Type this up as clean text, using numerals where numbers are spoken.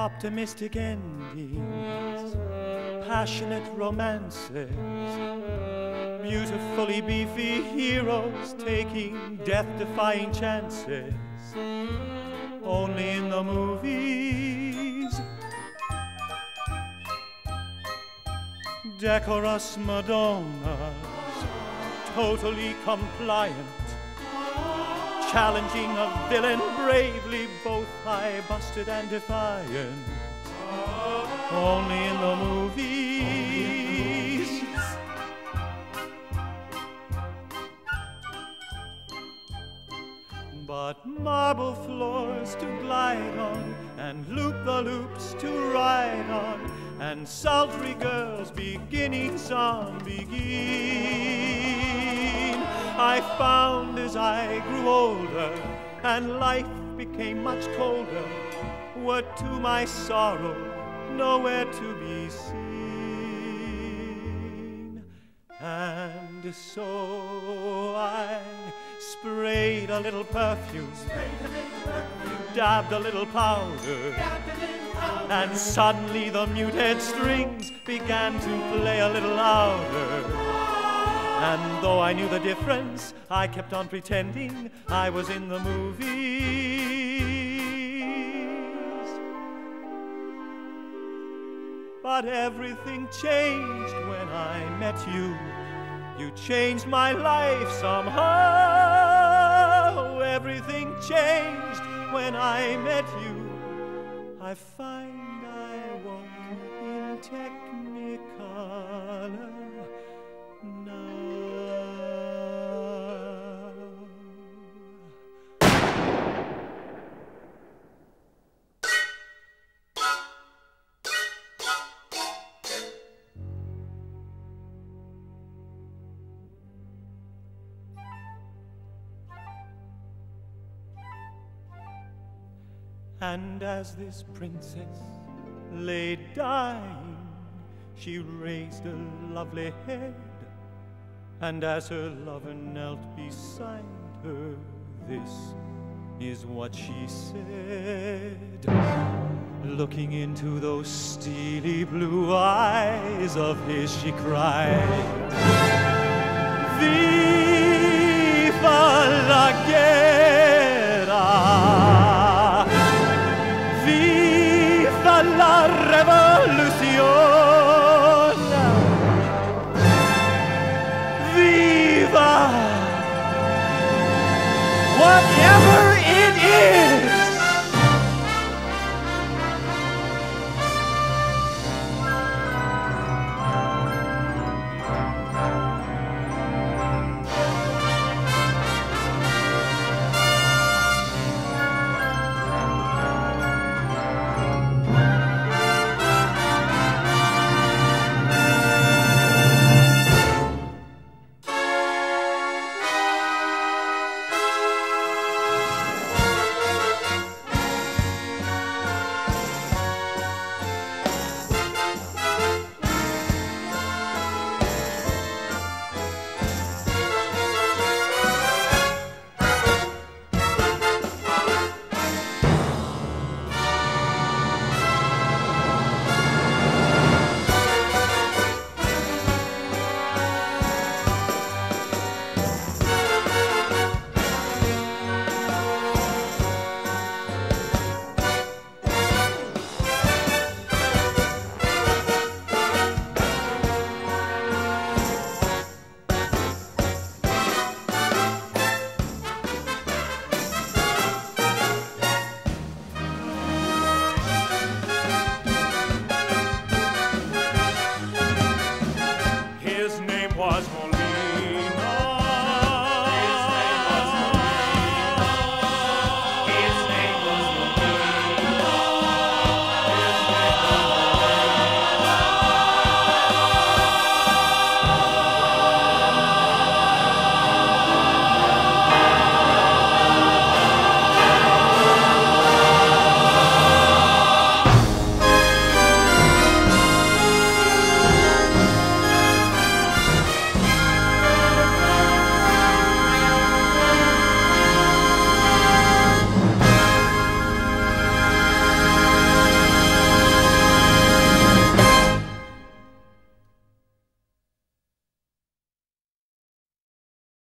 optimistic endings, passionate romances, beautifully beefy heroes taking death-defying chances, only in the movies. Decorous Madonnas, totally compliant, challenging a villain bravely, both high-busted and defiant, only in the movies. But marble floors to glide on, and loop-the-loops to ride on, and sultry girls beginning song begin. I found as I grew older, and life became much colder, were to my sorrow nowhere to be seen. And so I sprayed a little perfume, dabbed a little powder, and suddenly the muted strings began to play a little louder. And though I knew the difference, I kept on pretending I was in the movies. But everything changed when I met you. You changed my life somehow. Everything changed when I met you. I find I walk in Technicolor. And as this princess lay dying, she raised her lovely head, and as her lover knelt beside her, this is what she said. Looking into those steely blue eyes of his, she cried, "Viva la guerra! La revolución!"